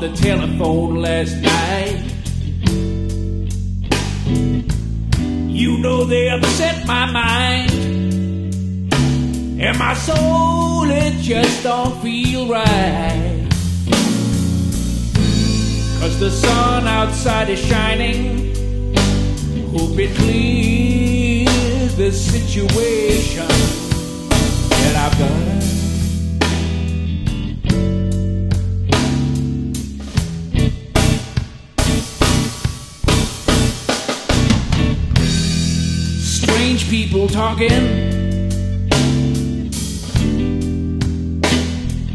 on the telephone last night. You know they upset my mind, and my soul, it just don't feel right. 'Cause the sun outside is shining. Hope it clears the situation that I've got. Strange people talking,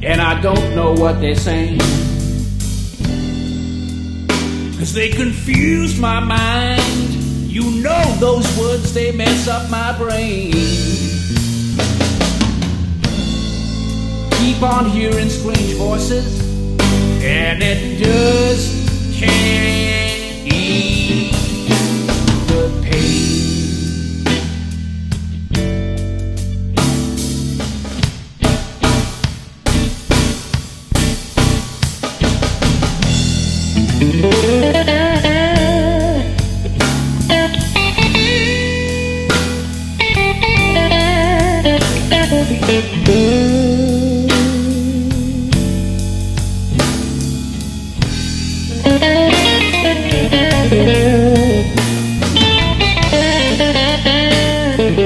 and I don't know what they're saying, 'cause they confuse my mind. You know those words, they mess up my brain. Keep on hearing strange voices, and it just can't ease.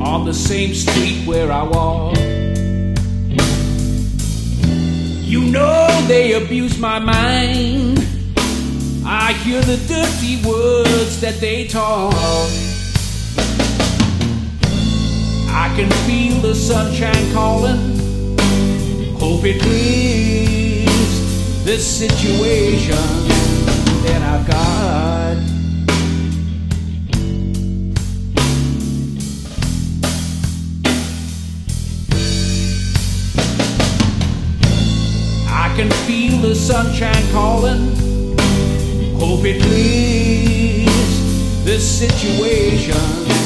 On the same street where I walk, you know they abuse my mind. I hear the dirty words that they talk. I can feel the sunshine calling. Hope it clears this situation that I've got. I can feel the sunshine calling. Hope it clears this situation.